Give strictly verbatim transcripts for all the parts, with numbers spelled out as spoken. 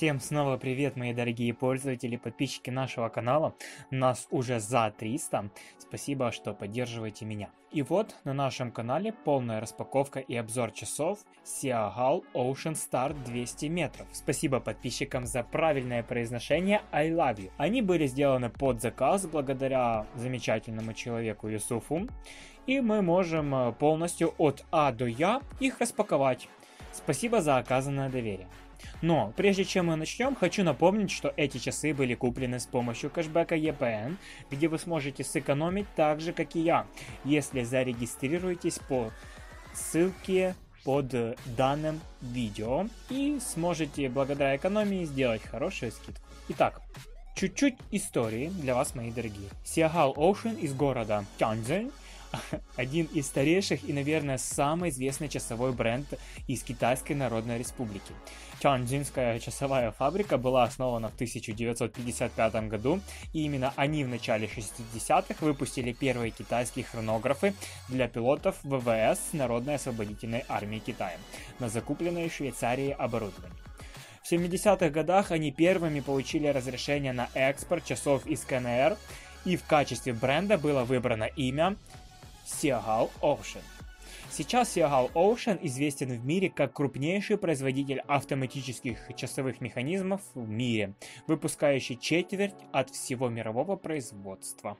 Всем снова привет, мои дорогие пользователи, подписчики нашего канала. Нас уже за триста. Спасибо, что поддерживаете меня. И вот на нашем канале полная распаковка и обзор часов Sea-Gull Ocean Star двести метров. Спасибо подписчикам за правильное произношение I love you. Они были сделаны под заказ благодаря замечательному человеку Юсуфу. И мы можем полностью от А до Я их распаковать. Спасибо за оказанное доверие. Но прежде чем мы начнем, хочу напомнить, что эти часы были куплены с помощью кэшбэка и пи эн, где вы сможете сэкономить так же, как и я, если зарегистрируетесь по ссылке под данным видео и сможете благодаря экономии сделать хорошую скидку. Итак, чуть-чуть истории для вас, мои дорогие. Sea-Gull Ocean из города Тяньцзинь. Один из старейших и, наверное, самый известный часовой бренд из Китайской Народной Республики. Тяньцзиньская часовая фабрика была основана в тысяча девятьсот пятьдесят пятом году, и именно они в начале шестидесятых выпустили первые китайские хронографы для пилотов вэ вэ эс Народной Освободительной Армии Китая на закупленное в Швейцарии оборудование. В семидесятых годах они первыми получили разрешение на экспорт часов из ка эн эр, и в качестве бренда было выбрано имя Sea-Gull Ocean. Сейчас Sea-Gull Ocean известен в мире как крупнейший производитель автоматических часовых механизмов в мире, выпускающий четверть от всего мирового производства.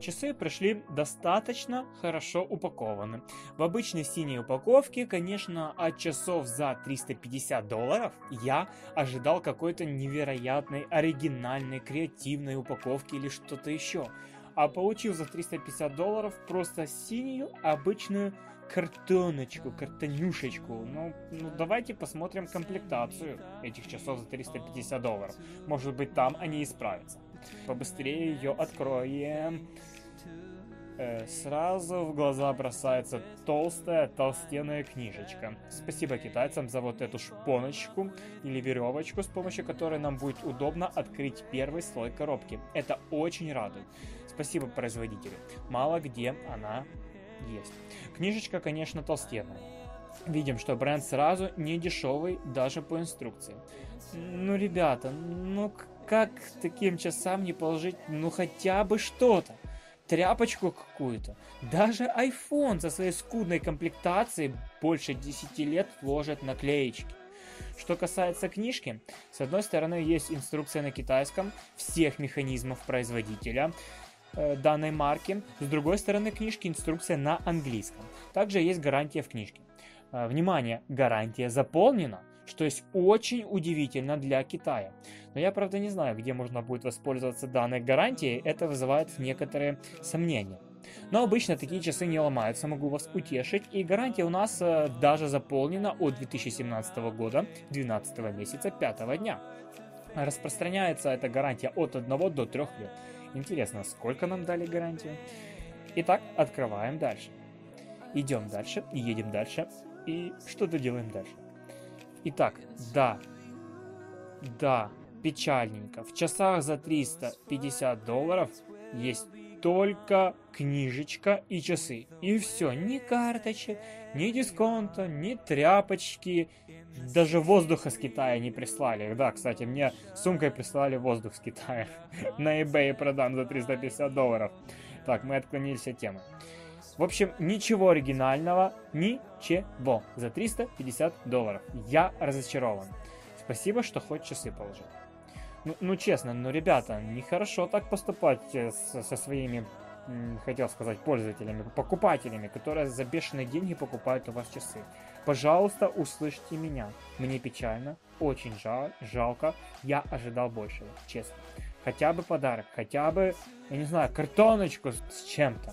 Часы пришли достаточно хорошо упакованы. В обычной синей упаковке, конечно, от часов за триста пятьдесят долларов я ожидал какой-то невероятной, оригинальной, креативной упаковки или что-то еще. А получил за триста пятьдесят долларов просто синюю обычную картоночку, картонюшечку. Ну, ну давайте посмотрим комплектацию этих часов за триста пятьдесят долларов. Может быть, там они исправятся. Побыстрее ее откроем. Э, сразу в глаза бросается толстая толстенная книжечка. Спасибо китайцам за вот эту шпоночку или веревочку, с помощью которой нам будет удобно открыть первый слой коробки. Это очень радует. Спасибо производителю. Мало где она есть. Книжечка, конечно, толстенная. Видим, что бренд сразу не дешевый даже по инструкции. Ну, ребята, ну как к таким часам не положить ну хотя бы что-то? Тряпочку какую-то. Даже iPhone со своей скудной комплектацией больше десяти лет ложит наклеечки. Что касается книжки, с одной стороны есть инструкция на китайском всех механизмов производителя данной марки, с другой стороны книжки инструкция на английском. Также есть гарантия в книжке. Внимание, гарантия заполнена, что есть очень удивительно для Китая. Но я, правда, не знаю, где можно будет воспользоваться данной гарантией, это вызывает некоторые сомнения. Но обычно такие часы не ломаются, могу вас утешить. И гарантия у нас даже заполнена от две тысячи семнадцатого года, двенадцатого месяца, пятого дня. Распространяется эта гарантия от одного до трёх лет. Интересно, сколько нам дали гарантию? Итак, открываем дальше. Идем дальше, едем дальше. И что-то делаем дальше. Итак, да, да, печальненько. В часах за триста пятьдесят долларов есть только книжечка и часы. И все, ни карточек, ни дисконта, ни тряпочки. Даже воздуха с Китая не прислали. Да, кстати, мне сумкой прислали воздух с Китая. На eBay продам за триста пятьдесят долларов. Так, мы отклонились от темы. В общем, ничего оригинального, ничего. За триста пятьдесят долларов. Я разочарован. Спасибо, что хоть часы положил. Ну, ну честно, ну, ребята, нехорошо так поступать с, со своими, хотел сказать, пользователями, покупателями, которые за бешеные деньги покупают у вас часы. Пожалуйста, услышьте меня. Мне печально, очень жаль, жалко. Я ожидал большего, честно. Хотя бы подарок, хотя бы, я не знаю, картоночку с чем-то.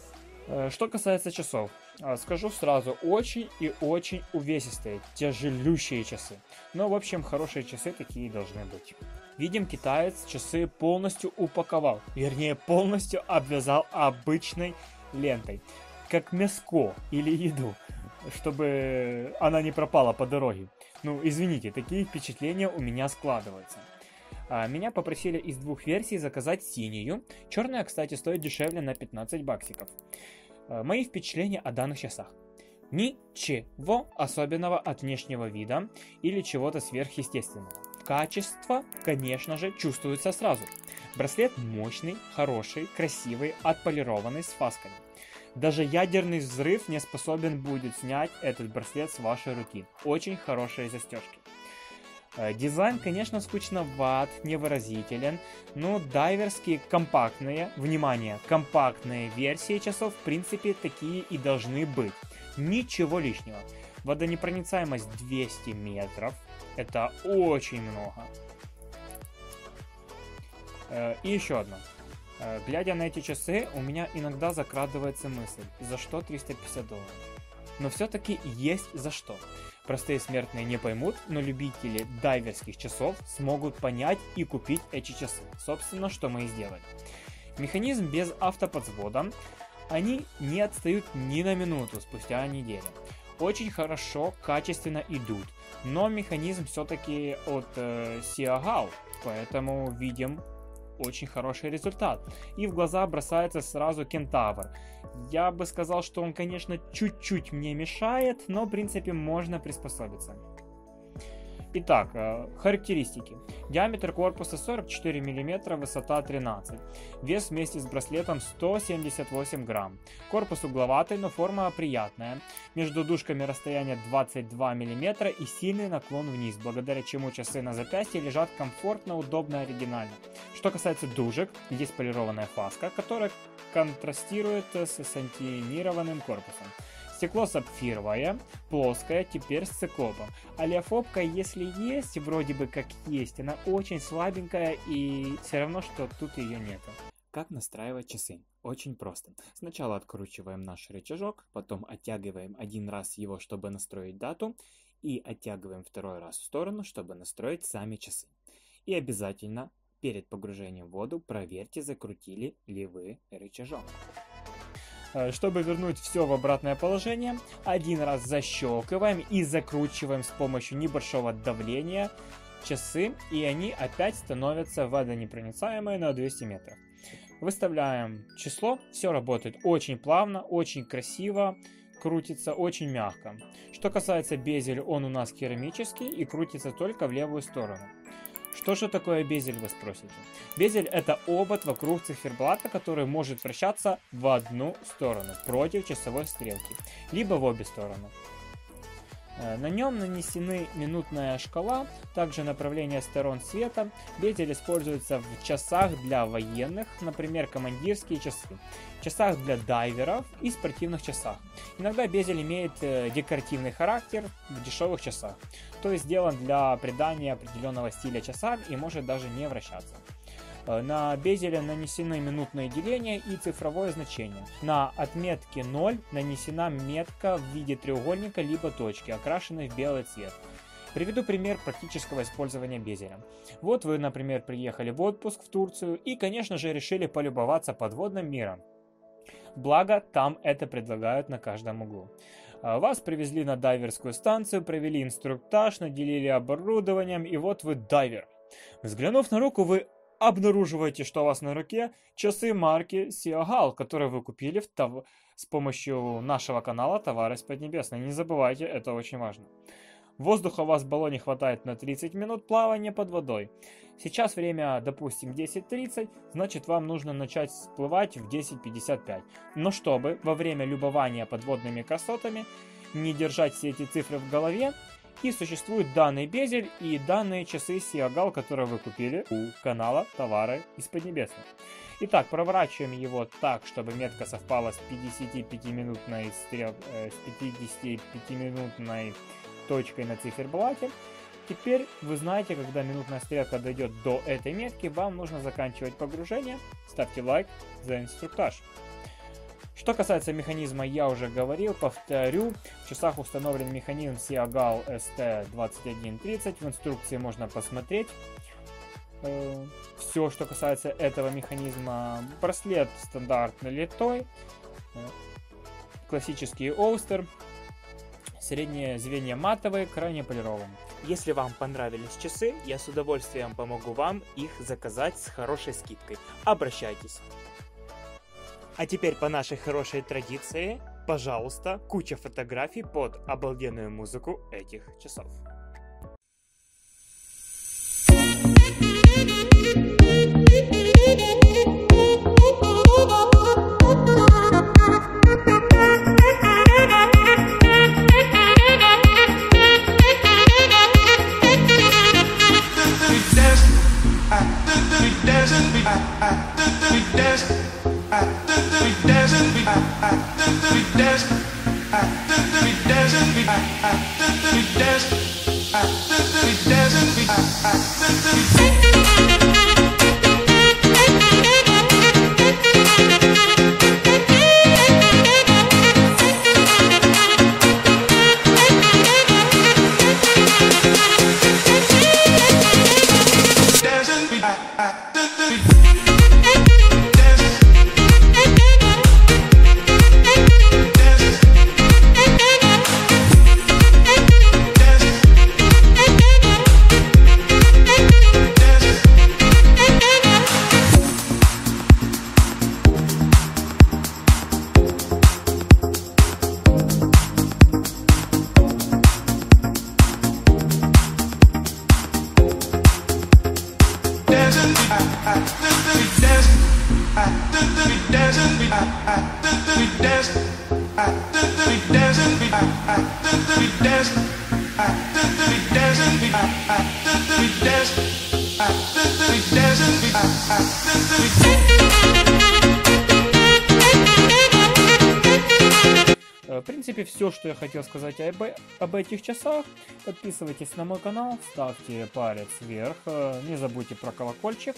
Что касается часов, скажу сразу, очень и очень увесистые, тяжелющие часы. Но, в общем, хорошие часы такие должны быть. Видим, китаец часы полностью упаковал, вернее, полностью обвязал обычной лентой, как мяско или еду, чтобы она не пропала по дороге. Ну, извините, такие впечатления у меня складываются. Меня попросили из двух версий заказать синюю. Черная, кстати, стоит дешевле на пятнадцать баксиков. Мои впечатления о данных часах. Ничего особенного от внешнего вида или чего-то сверхъестественного. качество, конечно же, чувствуется сразу. Браслет мощный, хороший, красивый, отполированный, с фасками. Даже ядерный взрыв не способен будет снять этот браслет с вашей руки. Очень хорошие застежки. Дизайн, конечно, скучноват, невыразителен, но дайверские компактные, внимание, компактные версии часов, в принципе, такие и должны быть. Ничего лишнего. Водонепроницаемость двести метров, это очень много. И еще одно. Глядя на эти часы, у меня иногда закрадывается мысль, за что триста пятьдесят долларов. Но все-таки есть за что. Простые смертные не поймут, но любители дайверских часов смогут понять и купить эти часы. Собственно, что мы и сделали. Механизм без автоподвода. Они не отстают ни на минуту спустя неделю. Очень хорошо, качественно идут. Но механизм все-таки от э, Sea-Gull, поэтому видим очень хороший результат. И в глаза бросается сразу кентавр. Я бы сказал, что он, конечно, чуть-чуть мне мешает, но, в принципе, можно приспособиться. Итак, характеристики. Диаметр корпуса сорок четыре миллиметра, высота тринадцать. Вес вместе с браслетом сто семьдесят восемь грамм. Корпус угловатый, но форма приятная. Между дужками расстояние двадцать два миллиметра и сильный наклон вниз, благодаря чему часы на запястье лежат комфортно, удобно, оригинально. Что касается дужек, есть полированная фаска, которая контрастирует с сантинированным корпусом. Стекло сапфировое, плоское, теперь с циклопом. Олеофобка, если есть, вроде бы как есть, она очень слабенькая и все равно, что тут ее нет. Как настраивать часы? Очень просто. Сначала откручиваем наш рычажок, потом оттягиваем один раз его, чтобы настроить дату, и оттягиваем второй раз в сторону, чтобы настроить сами часы. И обязательно перед погружением в воду проверьте, закрутили ли вы рычажок. Чтобы вернуть все в обратное положение, один раз защелкиваем и закручиваем с помощью небольшого давления часы, и они опять становятся водонепроницаемые на двести метров. Выставляем число, все работает очень плавно, очень красиво, крутится очень мягко. Что касается безеля, он у нас керамический и крутится только в левую сторону. Что же такое безель, вы спросите? Безель — это обод вокруг циферблата, который может вращаться в одну сторону, против часовой стрелки, либо в обе стороны. На нем нанесены минутная шкала, также направление сторон света. Безель используется в часах для военных, например, командирские часы, часах для дайверов и спортивных часах. Иногда безель имеет декоративный характер в дешевых часах, то есть сделан для придания определенного стиля часам и может даже не вращаться. На безеле нанесены минутные деления и цифровое значение. На отметке ноль нанесена метка в виде треугольника либо точки, окрашенной в белый цвет. Приведу пример практического использования безеля. Вот вы, например, приехали в отпуск в Турцию и, конечно же, решили полюбоваться подводным миром. Благо, там это предлагают на каждом углу. Вас привезли на дайверскую станцию, провели инструктаж, наделили оборудованием, и вот вы дайвер. Взглянув на руку, вы обнаруживаете, что у вас на руке часы марки Sea-Gull, которые вы купили в тов... с помощью нашего канала «Товары из Поднебесной». Не забывайте, это очень важно. Воздуха у вас в баллоне хватает на тридцать минут плавания под водой. Сейчас время, допустим, десять тридцать, значит, вам нужно начать всплывать в десять пятьдесят пять. Но чтобы во время любования подводными красотами не держать все эти цифры в голове, и существует данный безель и данные часы Sea-Gull, которые вы купили у канала «Товары из Поднебесной». Итак, проворачиваем его так, чтобы метка совпала с пятидесятипятиминутной, стрел... э, с пятидесятипятиминутной точкой на циферблате. Теперь вы знаете, когда минутная стрелка дойдет до этой метки, вам нужно заканчивать погружение. Ставьте лайк за инструктаж. Что касается механизма, я уже говорил, повторю, в часах установлен механизм Sea-Gull эс тэ двадцать один тридцать, в инструкции можно посмотреть э, все, что касается этого механизма. Браслет стандартный литой, э, классический олстер, средние звенья матовые, крайне полированные. Если вам понравились часы, я с удовольствием помогу вам их заказать с хорошей скидкой. Обращайтесь! А теперь по нашей хорошей традиции, пожалуйста, куча фотографий под обалденную музыку этих часов. В принципе, все, что я хотел сказать об, об этих часах. Подписывайтесь на мой канал, ставьте палец вверх, не забудьте про колокольчик,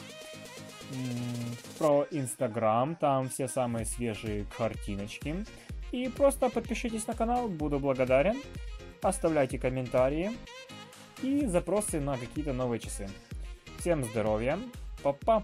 про Инстаграм, там все самые свежие картиночки. И просто подпишитесь на канал, буду благодарен. Оставляйте комментарии и запросы на какие-то новые часы. Всем здоровья, па-па!